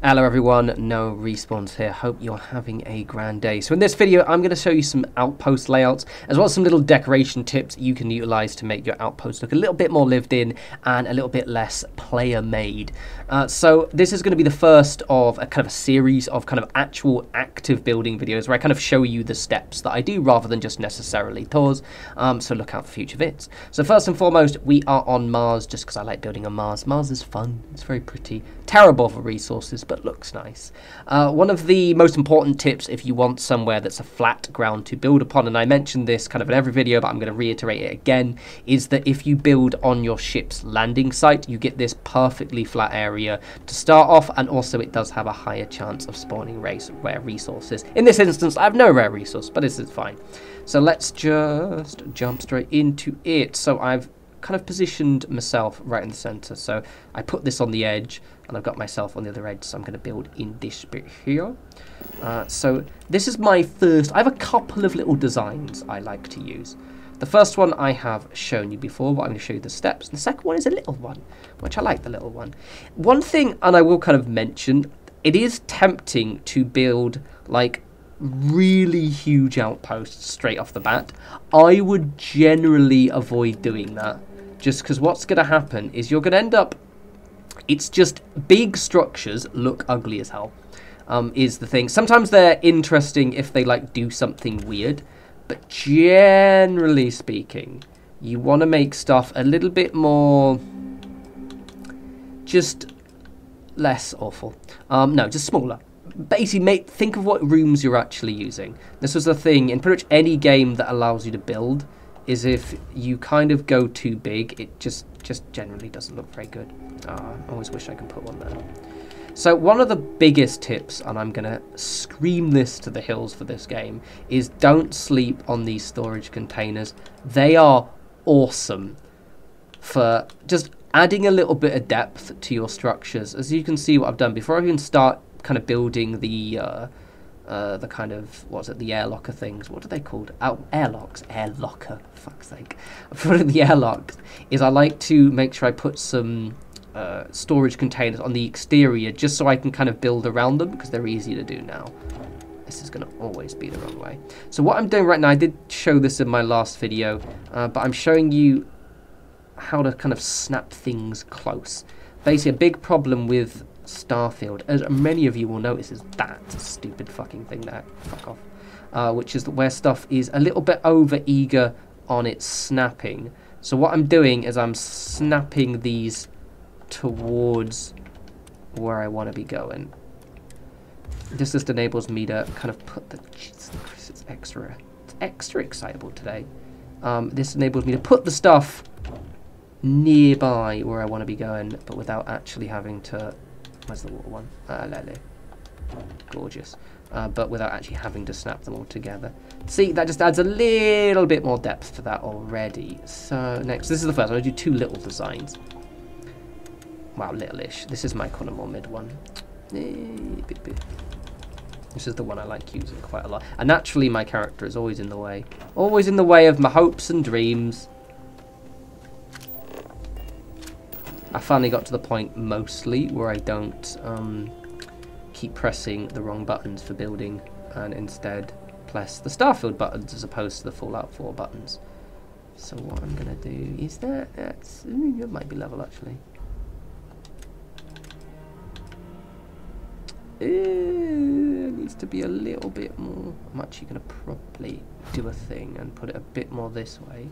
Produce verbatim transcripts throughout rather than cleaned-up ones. Hello everyone, No Respawns here. Hope you're having a grand day. So in this video, I'm going to show you some outpost layouts, as well as some little decoration tips you can utilize to make your outpost look a little bit more lived in and a little bit less player-made. Uh, so this is going to be the first of a kind of a series of kind of actual active building videos where I kind of show you the steps that I do rather than just necessarily tours. Um, so look out for future vids. So first and foremost, we are on Mars, just because I like building on Mars. Mars is fun. It's very pretty. Terrible for resources, but looks nice. Uh, one of the most important tips if you want somewhere that's a flat ground to build upon, and I mentioned this kind of in every video, but I'm going to reiterate it again, is that if you build on your ship's landing site, you get this perfectly flat area to start off, and also it does have a higher chance of spawning race rare resources. In this instance, I have no rare resource, but this is fine. So let's just jump straight into it. So I've kind of positioned myself right in the center. So I put this on the edge and I've got myself on the other edge, so I'm going to build in this bit here. Uh, so this is my first. I have a couple of little designs I like to use. The first one I have shown you before, but I'm going to show you the steps. The second one is a little one, which I like the little one. One thing, and I will kind of mention, it is tempting to build like really huge outposts straight off the bat. I would generally avoid doing that, just because what's going to happen is you're going to end up, it's just big structures look ugly as hell, um, is the thing. Sometimes they're interesting if they like do something weird, but generally speaking, you want to make stuff a little bit more, just less awful. Um, no, just smaller. Basically, make, think of what rooms you're actually using. This was the thing in pretty much any game that allows you to build, is if you kind of go too big, it just, just generally doesn't look very good. Oh, I always wish I could put one there. So one of the biggest tips, and I'm going to scream this to the hills for this game, is don't sleep on these storage containers. They are awesome for just adding a little bit of depth to your structures. As you can see what I've done, before I even start kind of building the uh, uh, the kind of, what's it, the airlocker things, what are they called? Out airlocks, airlocker, fuck's sake. I put in the airlocks, is I like to make sure I put some uh, storage containers on the exterior just so I can kind of build around them, because they're easy to do now. This is going to always be the wrong way. So what I'm doing right now, I did show this in my last video, uh, but I'm showing you how to kind of snap things close. Basically, a big problem with Starfield, as many of you will notice, is that stupid fucking thing there, fuck off, uh, which is where stuff is a little bit over eager on its snapping. So what I'm doing is I'm snapping these towards where I want to be going. This just enables me to kind of put the, Jesus Christ, it's extra, it's extra excitable today. Um, this enables me to put the stuff nearby where I want to be going, but without actually having to, where's the water one? Ah, lele. Gorgeous. Uh, but without actually having to snap them all together. See, that just adds a little bit more depth to that already. So next, this is the first. I'm going to do two little designs. Wow, little-ish. This is my Connemor mid one. This is the one I like using quite a lot. And naturally, my character is always in the way. Always in the way of my hopes and dreams. I finally got to the point, mostly, where I don't um, keep pressing the wrong buttons for building, and instead press the Starfield buttons as opposed to the Fallout four buttons. So what I'm going to do is that, that's, ooh, it might be level actually. Ooh, it needs to be a little bit more. I'm actually going to probably do a thing and put it a bit more this way.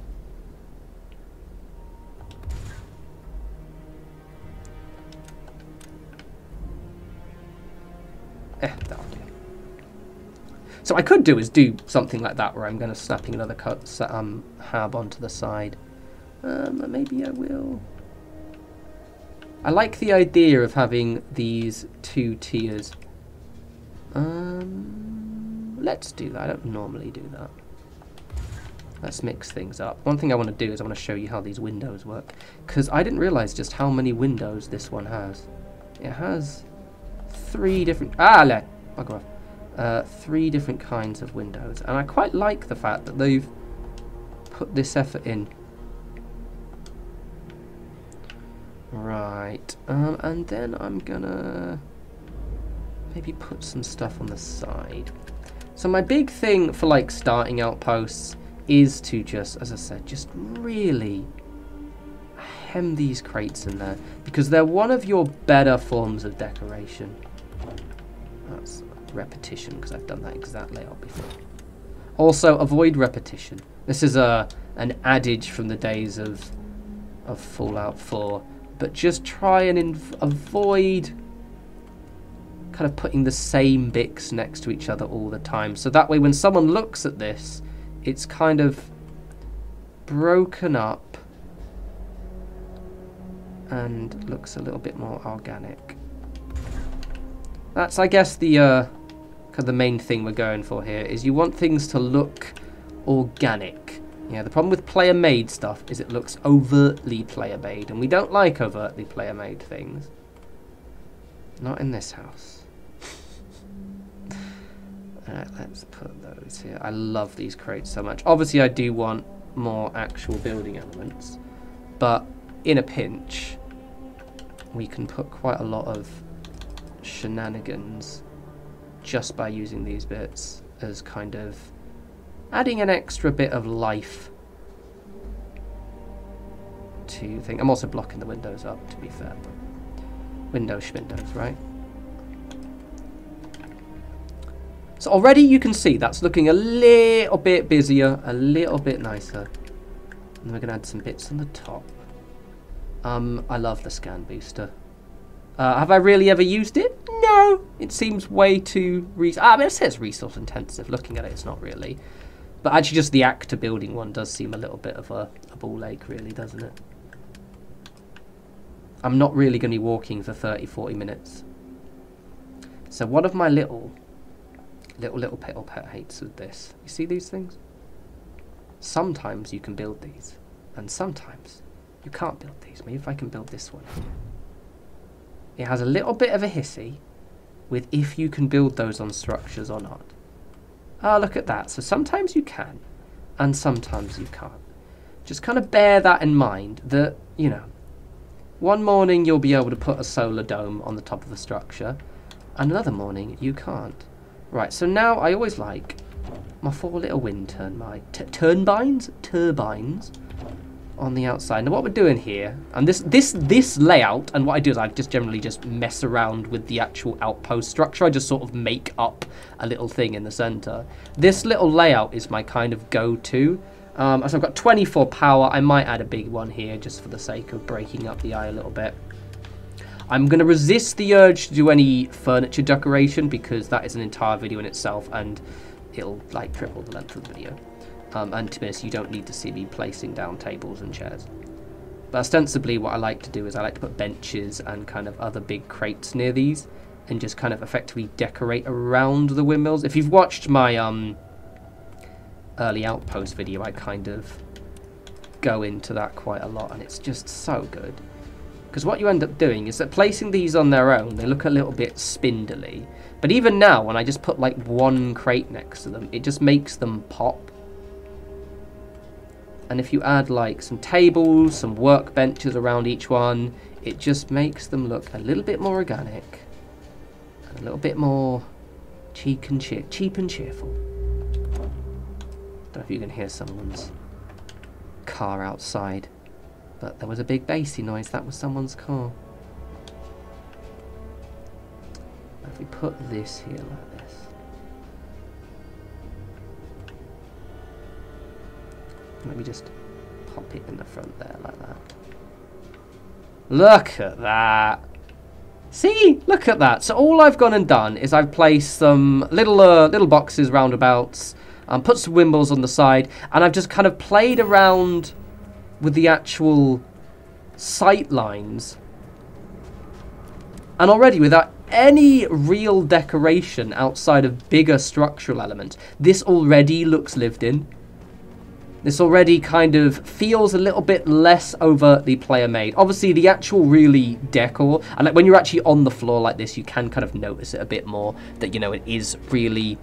Eh, that'll do. So what I could do is do something like that, where I'm going to snapping another cut, um, hab onto the side. Um, maybe I will. I like the idea of having these two tiers. Um, let's do that. I don't normally do that. Let's mix things up. One thing I want to do is I want to show you how these windows work, because I didn't realise just how many windows this one has. It has three different ah no, bugger off. Uh, three different kinds of windows, and I quite like the fact that they've put this effort in. Right, um, and then I'm gonna maybe put some stuff on the side. So my big thing for like starting outposts is to just, as I said, just really hem these crates in there, because they're one of your better forms of decoration. That's repetition, because I've done that exact layout before. Also, avoid repetition. This is a an adage from the days of of Fallout four, but just try and inv avoid kind of putting the same bits next to each other all the time. So that way when someone looks at this, it's kind of broken up and looks a little bit more organic. That's, I guess, the uh, kind of the main thing we're going for here, is you want things to look organic. Yeah, the problem with player-made stuff is it looks overtly player-made, and we don't like overtly player-made things. Not in this house. Alright, let's put those here. I love these crates so much. Obviously, I do want more actual building elements, but in a pinch, we can put quite a lot of shenanigans just by using these bits as kind of adding an extra bit of life to think. I'm also blocking the windows up, to be fair. Window schwindows, right? So already you can see that's looking a little bit busier, a little bit nicer. And we're going to add some bits on the top. Um, I love the scan booster. Uh, have I really ever used it? No, it seems way too... Res I mean, it says resource intensive. Looking at it, it's not really. But actually just the act of building one does seem a little bit of a, a ball ache, really, doesn't it? I'm not really going to be walking for thirty, forty minutes. So one of my little, little, little piddle pet hates with this. You see these things? Sometimes you can build these. And sometimes you can't build these. Maybe if I can build this one. It has a little bit of a hissy with if you can build those on structures or not. Ah, look at that. So sometimes you can, and sometimes you can't. Just kind of bear that in mind, that, you know, one morning you'll be able to put a solar dome on the top of a structure, and another morning you can't. Right, so now I always like my four little wind turbine, turbines, turbines. on the outside. Now what we're doing here, and this this this layout, and what I do is I just generally just mess around with the actual outpost structure. I just sort of make up a little thing in the center. This little layout is my kind of go-to. Um, so I've got twenty-four power. I might add a big one here just for the sake of breaking up the eye a little bit. I'm going to resist the urge to do any furniture decoration, because that is an entire video in itself and it'll like triple the length of the video. Um, and to be honest, you don't need to see me placing down tables and chairs. But ostensibly what I like to do is I like to put benches and kind of other big crates near these and just kind of effectively decorate around the windmills. If you've watched my um, early outpost video, I kind of go into that quite a lot, and it's just so good. Because what you end up doing is that placing these on their own, they look a little bit spindly. But even now, when I just put like one crate next to them, it just makes them pop. And if you add like some tables, some workbenches around each one, it just makes them look a little bit more organic, and a little bit more cheap and cheer cheap and cheerful. Don't know if you can hear someone's car outside, but there was a big bassy noise. That was someone's car. If we put this here like this. Let me just pop it in the front there like that. Look at that. See, look at that. So all I've gone and done is I've placed some little uh, little boxes, roundabouts, um, put some windmills on the side, and I've just kind of played around with the actual sight lines. And already without any real decoration outside of bigger structural elements, this already looks lived in. This already kind of feels a little bit less overtly player-made. Obviously, the actual really decor, and like when you're actually on the floor like this, you can kind of notice it a bit more, that, you know, it is really,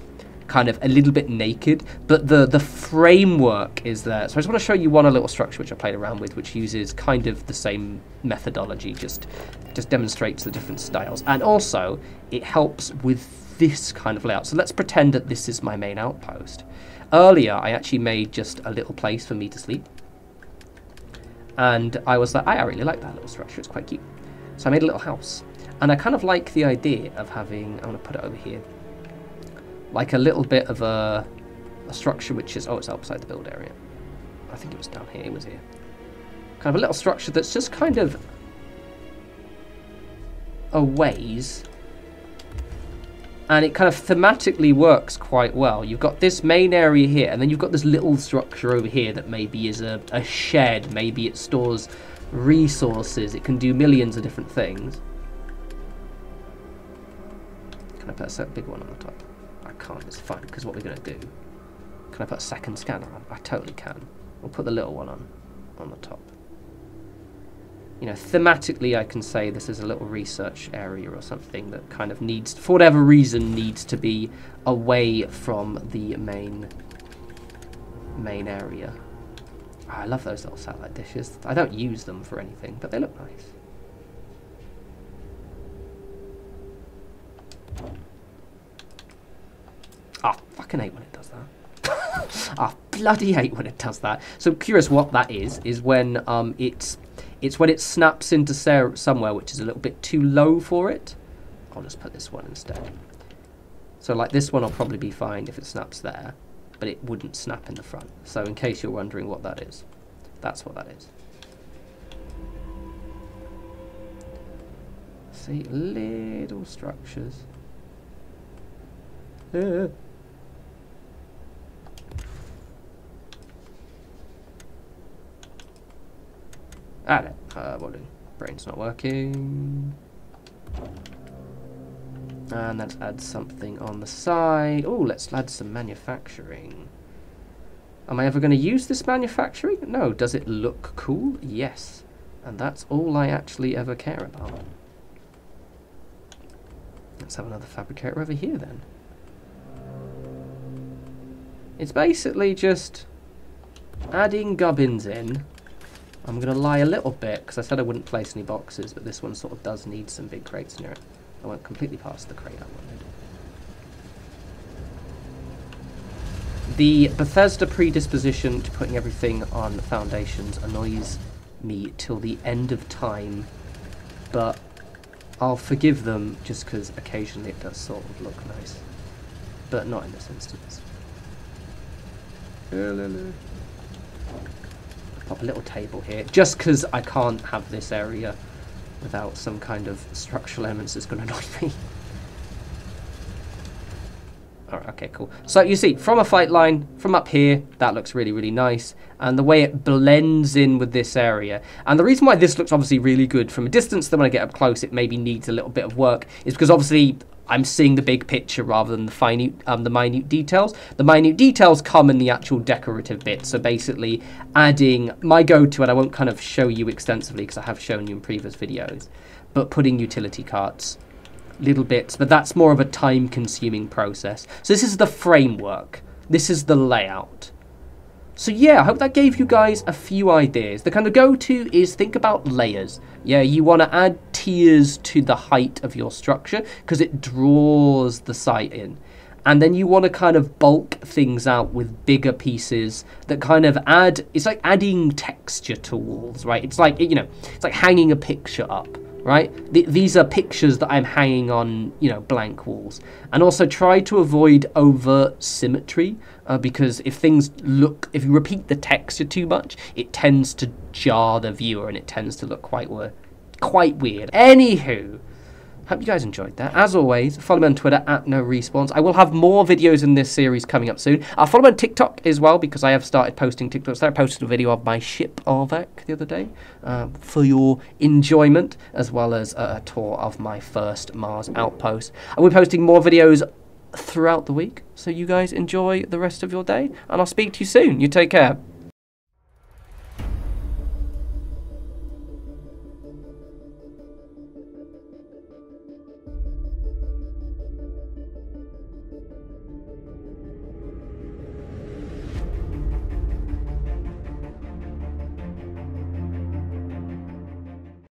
kind of a little bit naked, but the the framework is there. So I just want to show you one a little structure which I played around with, which uses kind of the same methodology, just just demonstrates the different styles, and also it helps with this kind of layout. So let's pretend that this is my main outpost. Earlier I actually made just a little place for me to sleep, and I was like, I really like that little structure, it's quite cute. So I made a little house, and I kind of like the idea of having, I'm going to put it over here, like a little bit of a, a structure which is, oh, it's outside the build area. I think it was down here, it was here. Kind of a little structure that's just kind of a ways, and it kind of thematically works quite well. You've got this main area here, and then you've got this little structure over here that maybe is a, a shed, maybe it stores resources, it can do millions of different things. Can I put a set big one on the top? Can't, it's fine, because what we're going to do, can I put a second scanner on? I totally can. We'll put the little one on on the top. You know, thematically I can say this is a little research area or something that kind of needs, for whatever reason, needs to be away from the main main area. Oh, I love those little satellite dishes. I don't use them for anything, but they look nice. I fucking hate when it does that. I bloody hate when it does that. So I'm curious what that is, is when um, it's it's when it snaps into somewhere which is a little bit too low for it. I'll just put this one instead. So like this one will probably be fine if it snaps there, but it wouldn't snap in the front. So in case you're wondering what that is, that's what that is. See, little structures. Yeah. Ah, no. Uh, what do you, brain's not working. And let's add something on the side. Oh, let's add some manufacturing. Am I ever going to use this manufacturing? No. Does it look cool? Yes. And that's all I actually ever care about. Let's have another fabricator over here then. It's basically just adding gubbins in. I'm going to lie a little bit, because I said I wouldn't place any boxes, but this one sort of does need some big crates near it. I went completely past the crate I wanted. The Bethesda predisposition to putting everything on foundations annoys me till the end of time, but I'll forgive them just because occasionally it does sort of look nice, but not in this instance. Pop a little table here, just because I can't have this area without some kind of structural elements that's going to annoy me. Alright, okay, cool. So you see, from a fight line, from up here, that looks really, really nice. And the way it blends in with this area. And the reason why this looks obviously really good from a distance, then when I get up close, it maybe needs a little bit of work, is because obviously I'm seeing the big picture rather than the finite, um, the minute details. The minute details come in the actual decorative bit. So basically adding my go-to, and I won't kind of show you extensively because I have shown you in previous videos, but putting utility carts, little bits, but that's more of a time-consuming process. So this is the framework. This is the layout. So yeah, I hope that gave you guys a few ideas. The kind of go-to is think about layers. Yeah, you want to add tiers to the height of your structure because it draws the site in. And then you want to kind of bulk things out with bigger pieces that kind of add, it's like adding texture to walls, right? It's like, you know, it's like hanging a picture up, right? Th these are pictures that I'm hanging on, you know, blank walls. And also try to avoid overt symmetry. Uh, because if things look, if you repeat the texture too much, it tends to jar the viewer and it tends to look quite, quite weird. Anywho, hope you guys enjoyed that. As always, follow me on Twitter at NoRespawns. I will have more videos in this series coming up soon. Uh, follow me on TikTok as well, because I have started posting TikToks there. I posted a video of my ship Arvec the other day uh, for your enjoyment, as well as a, a tour of my first Mars outpost. I will be posting more videos throughout the week, so you guys enjoy the rest of your day, and I'll speak to you soon. You take care.